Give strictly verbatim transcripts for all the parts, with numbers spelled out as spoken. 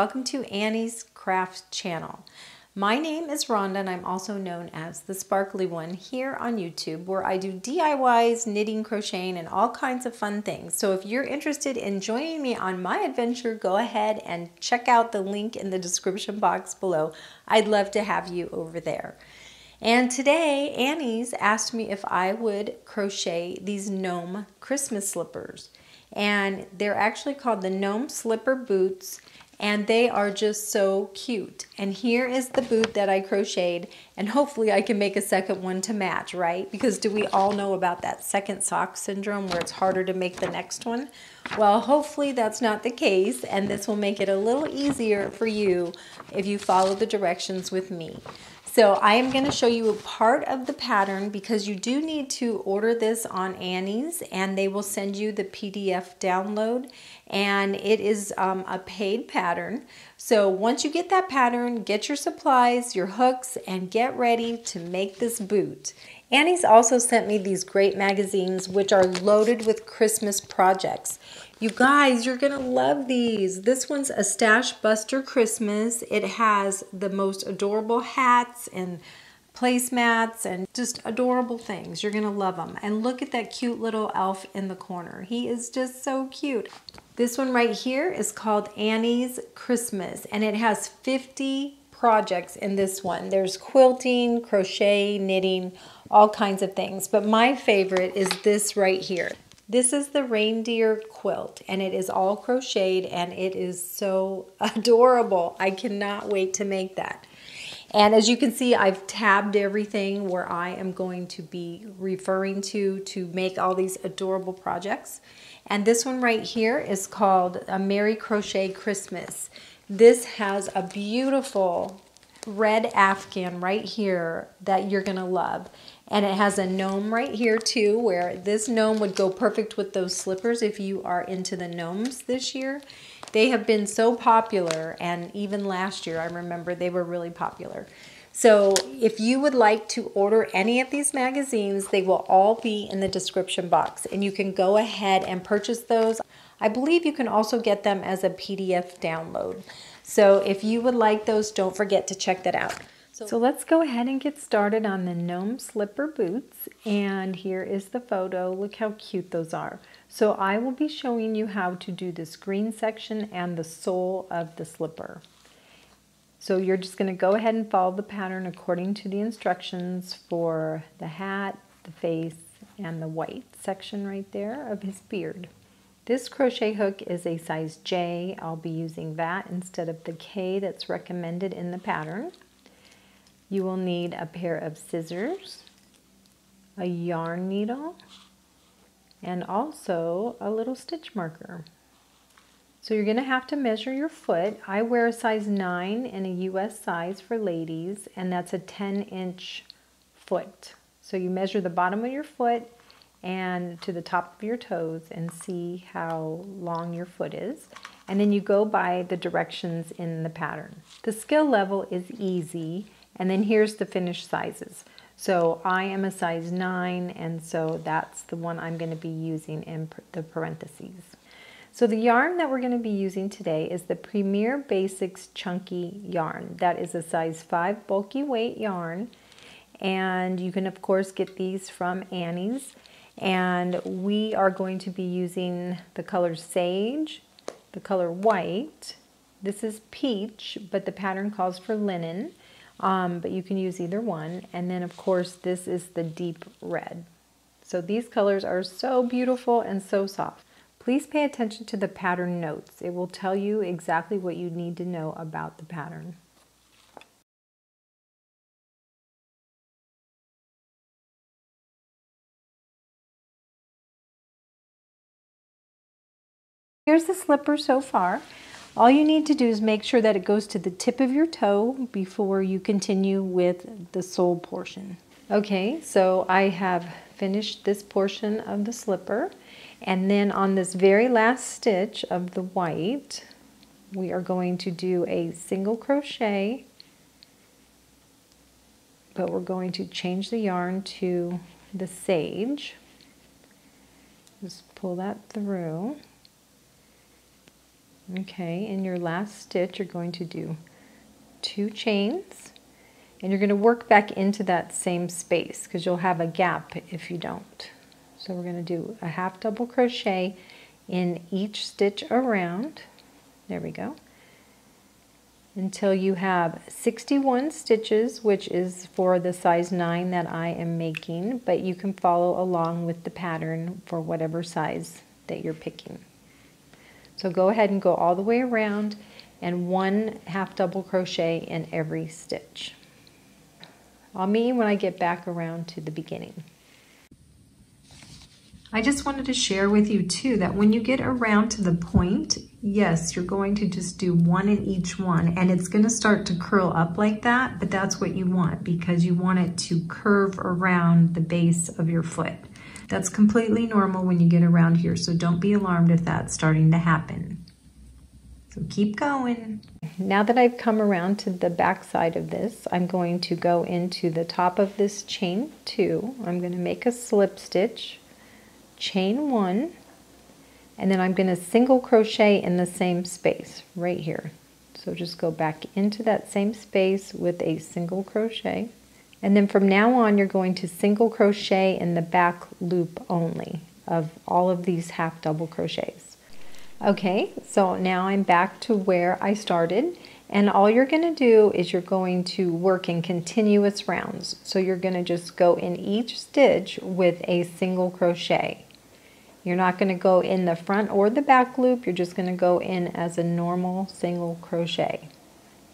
welcome to Annie's Craft Channel. My name is Ronda and I'm also known as the Sparkly One here on YouTube, where I do D I Ys, knitting, crocheting, and all kinds of fun things. So if you're interested in joining me on my adventure, go ahead and check out the link in the description box below. I'd love to have you over there. And today, Annie's asked me if I would crochet these gnome Christmas slippers. And they're actually called the Gnome Slipper Boots. And they are just so cute. And here is the boot that I crocheted, and hopefully I can make a second one to match, right? Because do we all know about that second sock syndrome where it's harder to make the next one? Well, hopefully that's not the case, and this will make it a little easier for you if you follow the directions with me. So I am going to show you a part of the pattern because you do need to order this on Annie's, and they will send you the P D F download, and it is um, a paid pattern. So once you get that pattern, get your supplies, your hooks, and get ready to make this boot. Annie's also sent me these great magazines which are loaded with Christmas projects. You guys, you're gonna love these. This one's a Stash Buster Christmas. It has the most adorable hats and placemats and just adorable things. You're gonna love them. And look at that cute little elf in the corner. He is just so cute. This one right here is called Annie's Christmas, and it has fifty projects in this one. There's quilting, crochet, knitting, all kinds of things. But my favorite is this right here. This is the reindeer quilt, and it is all crocheted, and it is so adorable. I cannot wait to make that. And as you can see, I've tabbed everything where I am going to be referring to to make all these adorable projects. And this one right here is called a Merry Crochet Christmas. This has a beautiful red afghan right here that you're gonna love. And it has a gnome right here too, where this gnome would go perfect with those slippers if you are into the gnomes this year. They have been so popular, and even last year I remember they were really popular. So if you would like to order any of these magazines, they will all be in the description box, and you can go ahead and purchase those. I believe you can also get them as a P D F download. So if you would like those, don't forget to check that out. So, so let's go ahead and get started on the Gnome Slipper Boots. And here is the photo. Look how cute those are. So I will be showing you how to do this green section and the sole of the slipper. So you're just going to go ahead and follow the pattern according to the instructions for the hat, the face, and the white section right there of his beard. This crochet hook is a size J. I'll be using that instead of the K that's recommended in the pattern. You will need a pair of scissors, a yarn needle, and also a little stitch marker. So you're going to have to measure your foot. I wear a size nine and a U S size for ladies, and that's a ten inch foot. So you measure the bottom of your foot and to the top of your toes and see how long your foot is, and then you go by the directions in the pattern. The skill level is easy, and then here's the finished sizes. So I am a size nine, and so that's the one I'm going to be using in the parentheses. So the yarn that we're going to be using today is the Premier Basics Chunky Yarn. That is a size five bulky weight yarn, and you can of course get these from Annie's. And we are going to be using the color sage, the color white. This is peach, but the pattern calls for linen, um, but you can use either one. And then of course, this is the deep red. So these colors are so beautiful and so soft. Please pay attention to the pattern notes. It will tell you exactly what you need to know about the pattern. Here's the slipper so far. All you need to do is make sure that it goes to the tip of your toe before you continue with the sole portion. Okay, so I have finished this portion of the slipper, and then on this very last stitch of the white, we are going to do a single crochet, but we're going to change the yarn to the sage. Just pull that through. Okay, in your last stitch you're going to do two chains, and you're going to work back into that same space because you'll have a gap if you don't. So we're going to do a half double crochet in each stitch around, there we go, until you have sixty-one stitches, which is for the size nine that I am making, but you can follow along with the pattern for whatever size that you're picking. So go ahead and go all the way around and one half double crochet in every stitch. I'll meet you when I get back around to the beginning. I just wanted to share with you too that when you get around to the point, yes, you're going to just do one in each one, and it's going to start to curl up like that, but that's what you want because you want it to curve around the base of your foot. That's completely normal when you get around here, so don't be alarmed if that's starting to happen. So keep going. Now that I've come around to the back side of this, I'm going to go into the top of this chain two. I'm going to make a slip stitch, chain one, and then I'm going to single crochet in the same space right here. So just go back into that same space with a single crochet, and then from now on you're going to single crochet in the back loop only of all of these half double crochets. Okay, so now I'm back to where I started, and all you're going to do is you're going to work in continuous rounds. So you're going to just go in each stitch with a single crochet. You're not going to go in the front or the back loop, you're just going to go in as a normal single crochet.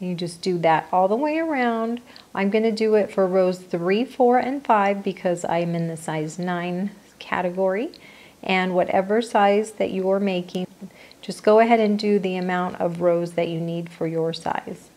You just do that all the way around. I'm going to do it for rows three, four, and five because I'm in the size nine category, and whatever size that you are making, just go ahead and do the amount of rows that you need for your size.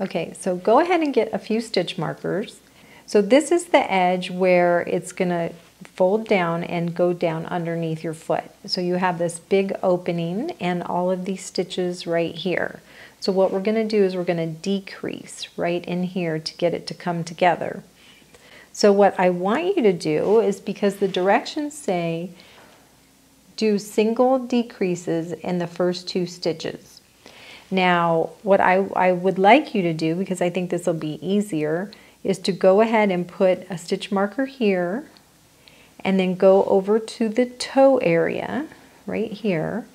Okay, so go ahead and get a few stitch markers. So this is the edge where it's going to fold down and go down underneath your foot. So you have this big opening and all of these stitches right here. So what we're going to do is we're going to decrease right in here to get it to come together. So what I want you to do is, because the directions say do single decreases in the first two stitches. Now what I, I would like you to do, because I think this will be easier, is to go ahead and put a stitch marker here and then go over to the toe area right here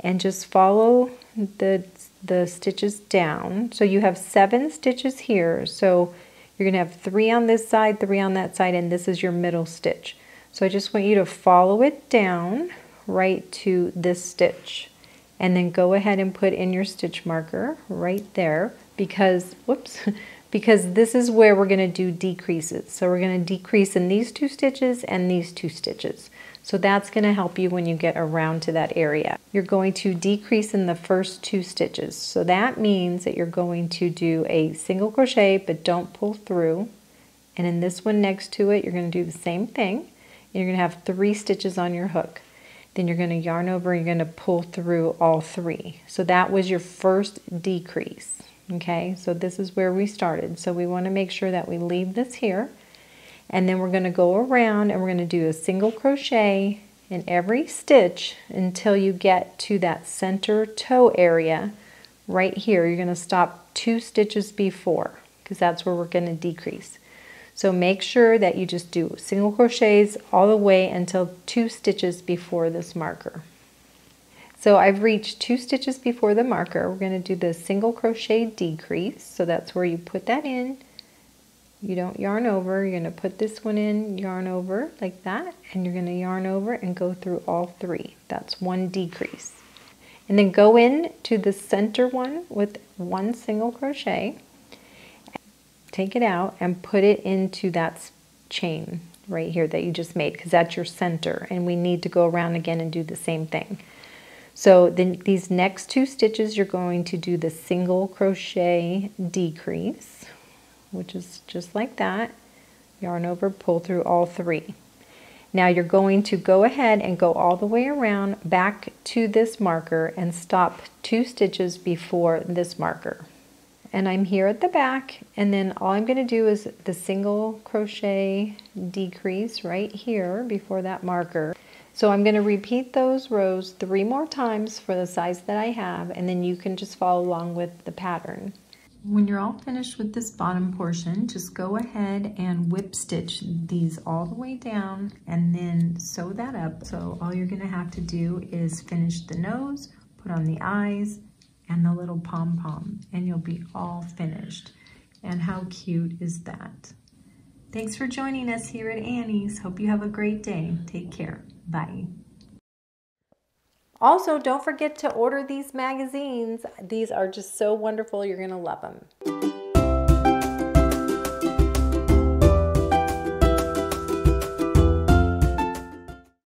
and just follow the, the stitches down. So you have seven stitches here, so you're gonna have three on this side, three on that side, and this is your middle stitch. So I just want you to follow it down right to this stitch and then go ahead and put in your stitch marker right there, because whoops because this is where we're going to do decreases. So we're going to decrease in these two stitches and these two stitches. So that's going to help you when you get around to that area. You're going to decrease in the first two stitches. So that means that you're going to do a single crochet, but don't pull through. And in this one next to it, you're going to do the same thing. And you're going to have three stitches on your hook. Then you're going to yarn over and you're going to pull through all three. So that was your first decrease. Okay, so this is where we started. So we want to make sure that we leave this here, and then we're going to go around and we're going to do a single crochet in every stitch until you get to that center toe area right here. You're going to stop two stitches before, because that's where we're going to decrease. So make sure that you just do single crochets all the way until two stitches before this marker. So I've reached two stitches before the marker. We're going to do the single crochet decrease. So that's where you put that in. You don't yarn over. You're going to put this one in, yarn over like that, and you're going to yarn over and go through all three. That's one decrease. And then go in to the center one with one single crochet. Take it out and put it into that chain right here that you just made, because that's your center, and we need to go around again and do the same thing. So then these next two stitches, you're going to do the single crochet decrease, which is just like that. Yarn over, pull through all three. Now you're going to go ahead and go all the way around back to this marker and stop two stitches before this marker. And I'm here at the back, and then all I'm going to do is the single crochet decrease right here before that marker. So I'm going to repeat those rows three more times for the size that I have, and then you can just follow along with the pattern. When you're all finished with this bottom portion, just go ahead and whip stitch these all the way down and then sew that up. So all you're going to have to do is finish the nose, put on the eyes, and the little pom-pom, and you'll be all finished. And how cute is that? Thanks for joining us here at Annie's. Hope you have a great day. Take care. Bye. Also, don't forget to order these magazines. These are just so wonderful. You're going to love them.